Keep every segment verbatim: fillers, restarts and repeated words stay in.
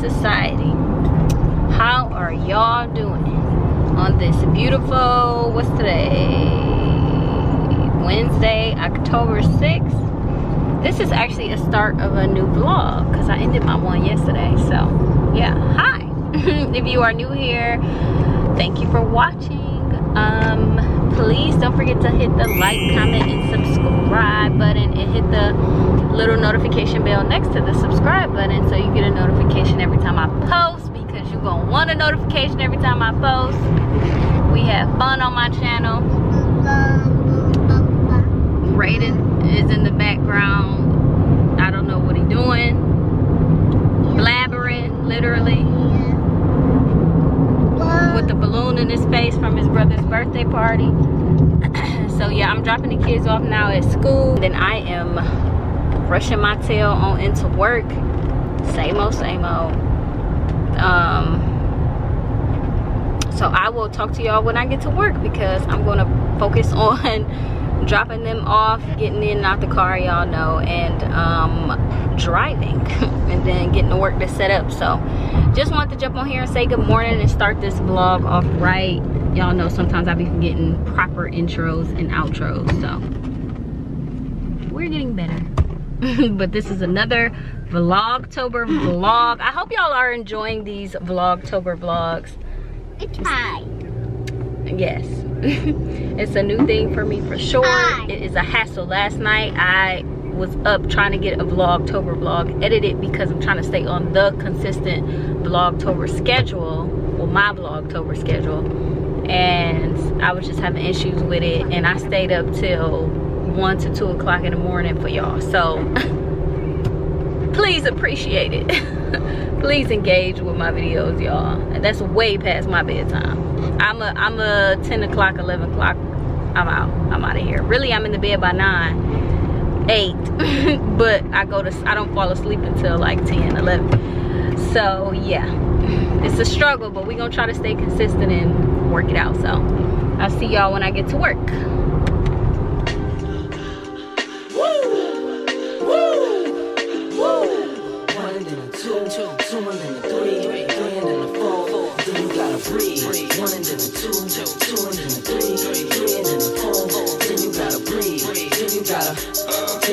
society. How are y'all doing on this beautiful, what's today? Wednesday, October sixth. This is actually a start of a new vlog because I ended my one yesterday. So yeah, hi. If you are new here, thank you for watching. Um, please don't forget to hit the like, comment, and subscribe button, and hit the little notification bell next to the subscribe button so you get a notification every time I post, because you're gonna want a notification every time I post. We have fun on my channel. Raiden is in the background. I don't know what he's doing. Blabbering, literally. With the balloon in his face from his brother's birthday party. So yeah, I'm dropping the kids off now at school, then I am rushing my tail on into work. Same old, same old. Um, so I will talk to y'all when I get to work, because I'm gonna focus on dropping them off, getting in and out the car, y'all know, and um, driving. And then getting the work to set up. So just wanted to jump on here and say good morning and start this vlog off right. Y'all know sometimes I be forgetting proper intros and outros, so we're getting better. But this is another Vlogtober vlog. I hope y'all are enjoying these Vlogtober vlogs. It's high. Yes. It's a new thing for me for sure. Hi. It is a hassle. Last night I was up trying to get a Vlogtober vlog edited because I'm trying to stay on the consistent Vlogtober schedule, well, my Vlogtober schedule, and I was just having issues with it, and I stayed up till one to two o'clock in the morning for y'all. So please appreciate it. Please engage with my videos, y'all. That's way past my bedtime. I'm a I'm a ten o'clock, eleven o'clock. I'm out. I'm out of here. Really, I'm in the bed by nine. eight. But I go to I don't fall asleep until like ten eleven, so yeah, it's a struggle, but we're gonna try to stay consistent and work it out. So I'll see y'all when I get to work.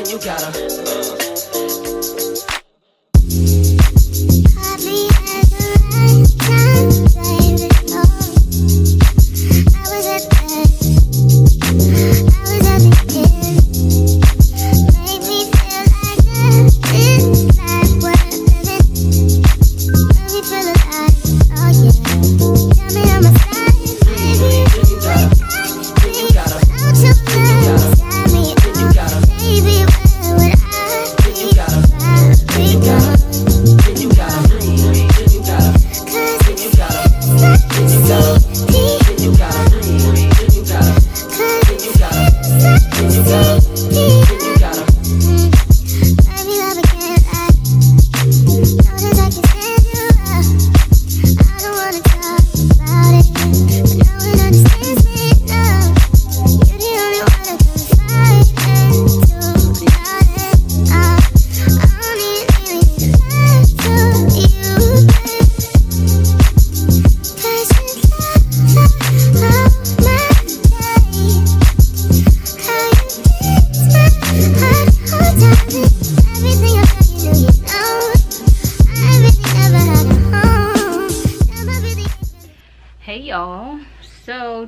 You gotta uh.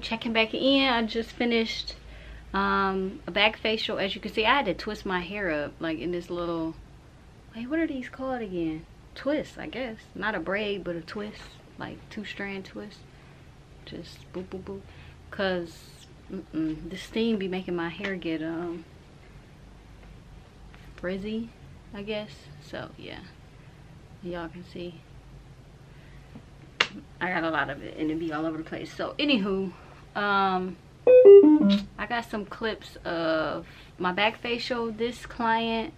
Checking back in. I just finished um a back facial. As you can see, I had to twist my hair up like in this little, wait, what are these called again? Twist, I guess. Not a braid, but a twist, like two strand twist. Just boop boop boop, because mm -mm, the steam be making my hair get um frizzy, I guess. So yeah, y'all can see I got a lot of it and it be all over the place. So anywho, um I got some clips of my back facial. This client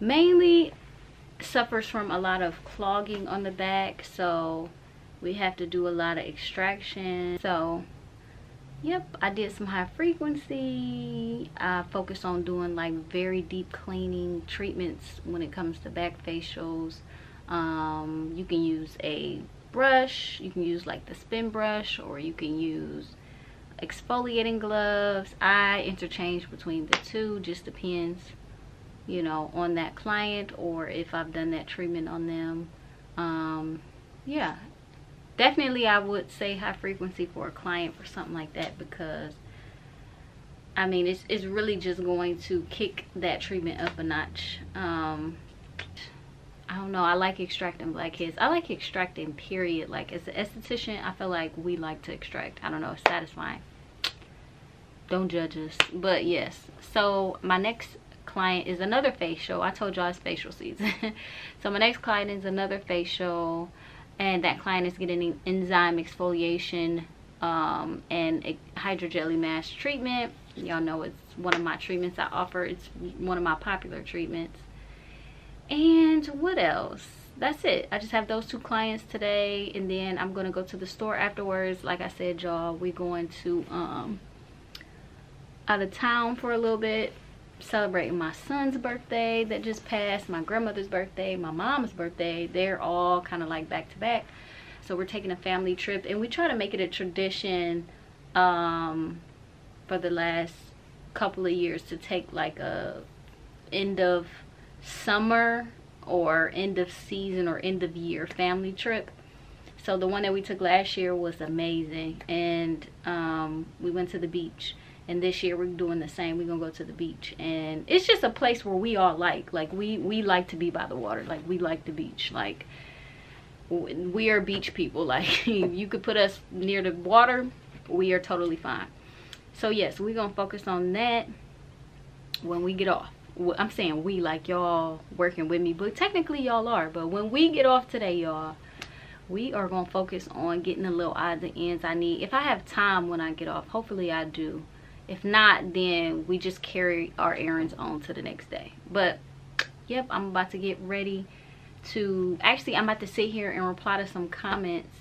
mainly suffers from a lot of clogging on the back, so we have to do a lot of extraction. So yep, I did some high frequency. I focus on doing like very deep cleaning treatments when it comes to back facials. Um, you can use a brush, you can use like the spin brush, or you can use exfoliating gloves. I interchange between the two, just depends, you know, on that client or if I've done that treatment on them. Um, yeah, definitely I would say high frequency for a client for something like that, because I mean it's, it's really just going to kick that treatment up a notch. um, I don't know, I like extracting blackheads. I like extracting, period. Like, as an esthetician, I feel like we like to extract. I don't know, it's satisfying. Don't judge us. But yes, so my next client is another facial. I told y'all it's facial season. So my next client is another facial, and that client is getting enzyme exfoliation um, and a hydrogelly mask treatment. Y'all know it's one of my treatments I offer. It's one of my popular treatments. And what else? That's it. I just have those two clients today, and then I'm gonna go to the store afterwards. Like I said, y'all, we're going to um out of town for a little bit, celebrating my son's birthday that just passed, my grandmother's birthday, my mom's birthday. They're all kind of like back to back, so we're taking a family trip, and we try to make it a tradition um for the last couple of years to take like a end of summer or end of season or end of year family trip. So the one that we took last year was amazing, and um we went to the beach, and this year we're doing the same. We're gonna go to the beach, and it's just a place where we all like like we we like to be by the water. Like, we like the beach. Like, we are beach people. Like, you could put us near the water, we are totally fine. So yes, we're gonna focus on that when we get off. I'm saying we, like y'all working with me, but technically y'all are. But when we get off today, y'all, we are gonna focus on getting the little odds and ends I need, if I have time when I get off. Hopefully I do. If not, then we just carry our errands on to the next day. But yep, I'm about to get ready to actually I'm about to sit here and reply to some comments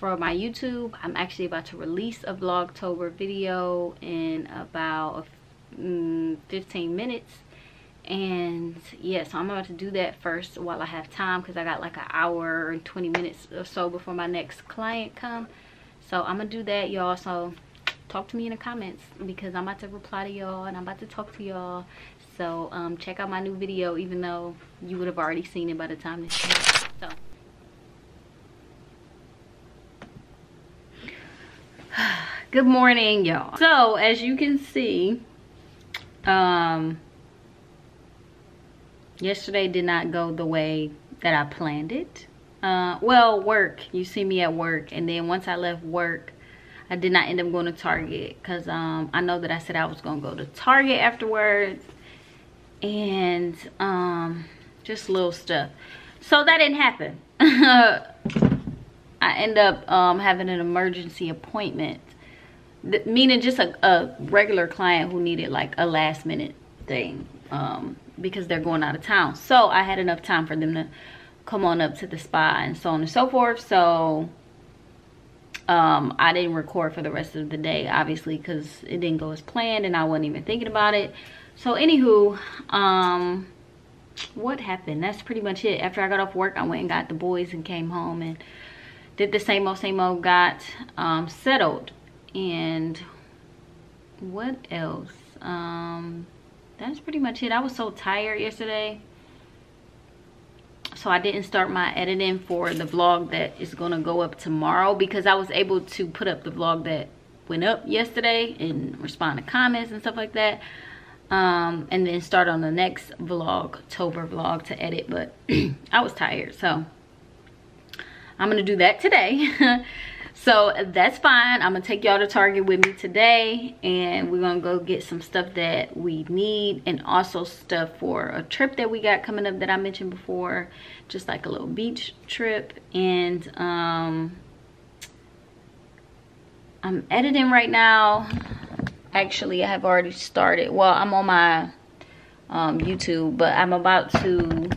for my YouTube. I'm actually about to release a Vlogtober video in about a fifteen minutes, and yes, yeah, so I'm about to do that first while I have time, because I got like an hour and twenty minutes or so before my next client come. So I'm gonna do that, y'all. So talk to me in the comments, because I'm about to reply to y'all and I'm about to talk to y'all. So um check out my new video, even though you would have already seen it by the time this came. So good morning, y'all. So as you can see, um yesterday did not go the way that I planned it. Uh well, work, you see me at work, and then once I left work, I did not end up going to Target, because um I know that I said I was gonna go to Target afterwards, and um just little stuff, so that didn't happen. I end up um having an emergency appointment, meaning just a, a regular client who needed like a last minute thing, um because they're going out of town. So I had enough time for them to come on up to the spa and so on and so forth. So um I didn't record for the rest of the day, obviously, because it didn't go as planned and I wasn't even thinking about it. So anywho, um what happened, that's pretty much it. After I got off work, I went and got the boys and came home and did the same old same old, got um settled. And what else? Um that's pretty much it. I was so tired yesterday, so I didn't start my editing for the vlog that is gonna go up tomorrow, because I was able to put up the vlog that went up yesterday and respond to comments and stuff like that, um and then start on the next Vlogtober vlog to edit. But I was tired, so I'm gonna do that today. So that's fine. I'm gonna take y'all to Target with me today, and we're gonna go get some stuff that we need, and also stuff for a trip that we got coming up that I mentioned before, just like a little beach trip. And um I'm editing right now. Actually, I have already started. Well, I'm on my um YouTube, but I'm about to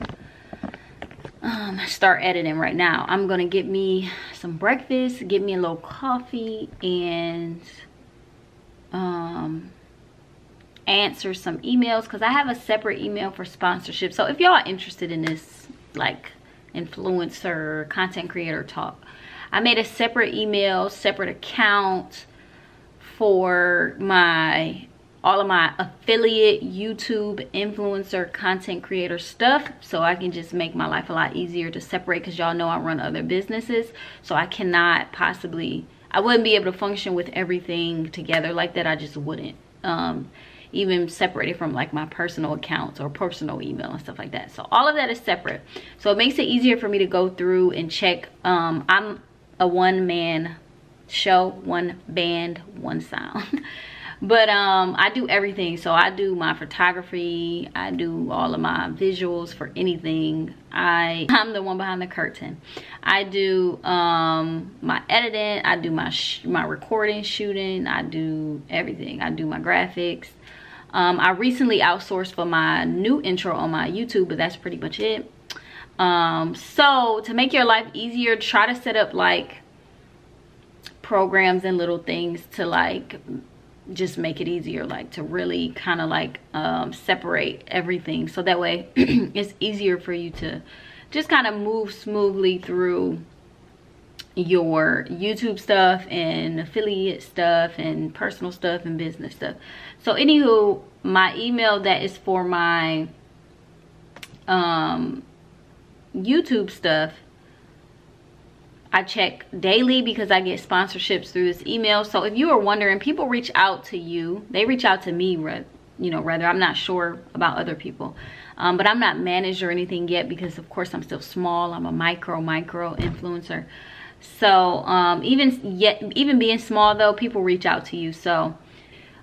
Um, start editing right now. I'm gonna get me some breakfast, get me a little coffee, and um, answer some emails, because I have a separate email for sponsorship. So if y'all are interested in this like influencer, content creator talk. I made a separate email, separate account for my all of my affiliate YouTube influencer content creator stuff, so I can just make my life a lot easier to separate, because y'all know I run other businesses, so I cannot possibly, I wouldn't be able to function with everything together like that. I just wouldn't, um, even separated from like my personal accounts or personal email and stuff like that. So all of that is separate, so it makes it easier for me to go through and check. um, I'm a one-man show, one band, one sound. But um, I do everything. So I do my photography, I do all of my visuals for anything. I, I'm the one behind the curtain. I do um, my editing, I do my, sh my recording, shooting, I do everything. I do my graphics. Um, I recently outsourced for my new intro on my YouTube, but that's pretty much it. Um, so to make your life easier, try to set up like programs and little things to like just make it easier, like to really kind of like um separate everything, so that way it's easier for you to just kind of move smoothly through your YouTube stuff and affiliate stuff and personal stuff and business stuff. So anywho, my email that is for my um YouTube stuff, I check daily because I get sponsorships through this email. So if you are wondering, people reach out to you. They reach out to me, you know, rather. I'm not sure about other people. Um, but I'm not managed or anything yet because, of course, I'm still small. I'm a micro, micro influencer. So um, even, yet, even being small, though, people reach out to you. So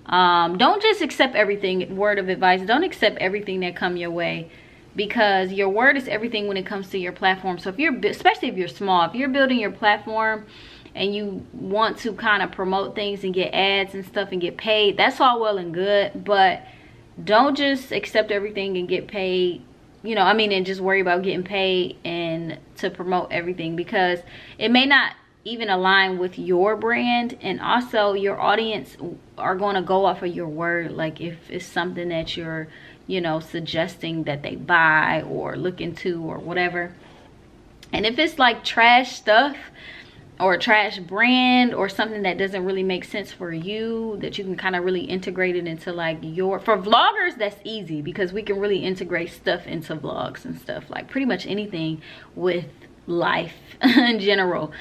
um, don't just accept everything. Word of advice, don't accept everything that come your way, because your word is everything when it comes to your platform. So if you're, especially if you're small, if you're building your platform and you want to kind of promote things and get ads and stuff and get paid, that's all well and good, but don't just accept everything and get paid, you know, I mean, and just worry about getting paid and to promote everything, because it may not even align with your brand. And also your audience are going to go off of your word. Like if it's something that you're, you know, suggesting that they buy or look into or whatever, and if it's like trash stuff or a trash brand or something that doesn't really make sense for you, that you can kind of really integrate it into like your, for vloggers that's easy because we can really integrate stuff into vlogs and stuff, like pretty much anything with life in general.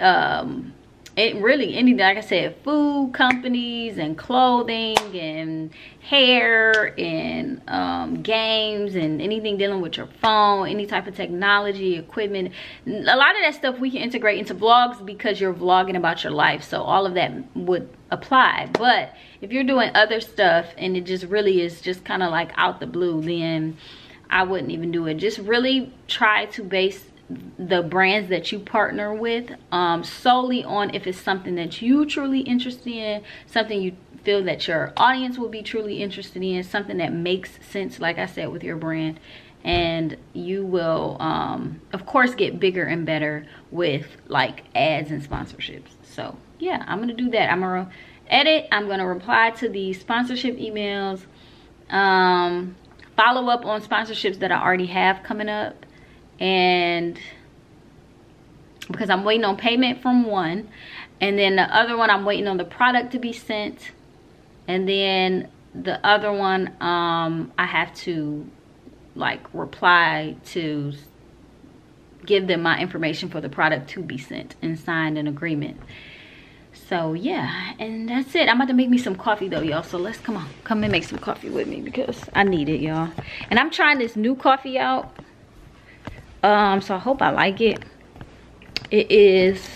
um It really, any, like I said, food companies and clothing and hair and um, games and anything dealing with your phone, any type of technology, equipment. A lot of that stuff we can integrate into vlogs because you're vlogging about your life. So all of that would apply. But if you're doing other stuff and it just really is just kind of like out the blue, then I wouldn't even do it. Just really try to base the brands that you partner with um solely on if it's something that you truly interested in, something you feel that your audience will be truly interested in, something that makes sense, like I said, with your brand. And you will um of course get bigger and better with like ads and sponsorships. So yeah, I'm gonna do that. I'm gonna edit, I'm gonna reply to the sponsorship emails, um follow up on sponsorships that I already have coming up, and because I'm waiting on payment from one, and then the other one I'm waiting on the product to be sent, and then the other one um I have to like reply to give them my information for the product to be sent and signed an agreement. So yeah, and that's it. I'm about to make me some coffee though, y'all, so let's come on come and make some coffee with me because I need it, y'all. And I'm trying this new coffee out, um so I hope I like it. It is,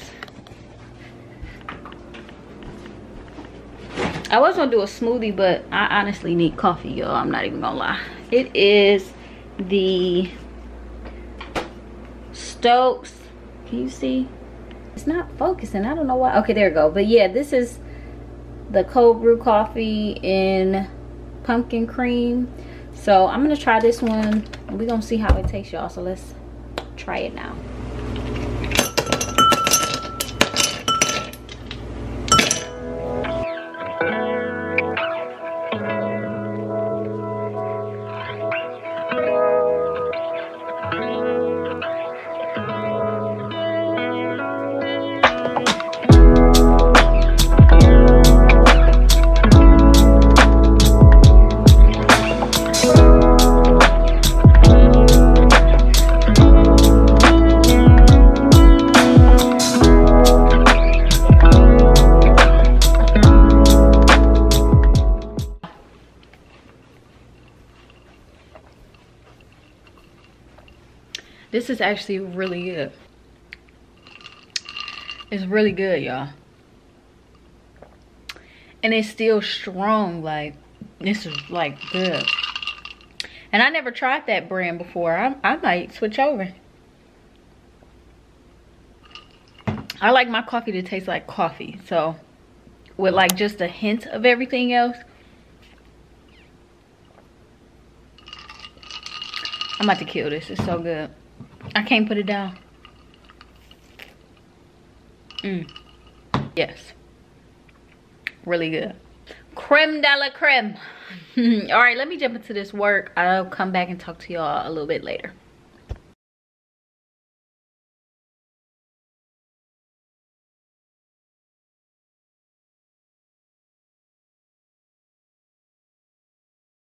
I was gonna do a smoothie, but I honestly need coffee, y'all. I'm not even gonna lie. It is the Stokes, can you see? It's not focusing, I don't know why. Okay, there we go. But yeah, this is the cold brew coffee in pumpkin cream. So I'm gonna try this one and we're gonna see how it tastes, y'all. So let's try it now. is actually really good. It's really good, y'all. And it's still strong. Like, this is like good. And I never tried that brand before. I, I might switch over. I like my coffee to taste like coffee. So, with like just a hint of everything else. I'm about to kill this. It's so good. I can't put it down. Mm. Yes. Really good. Creme de la creme. All right, let me jump into this work. I'll come back and talk to y'all a little bit later.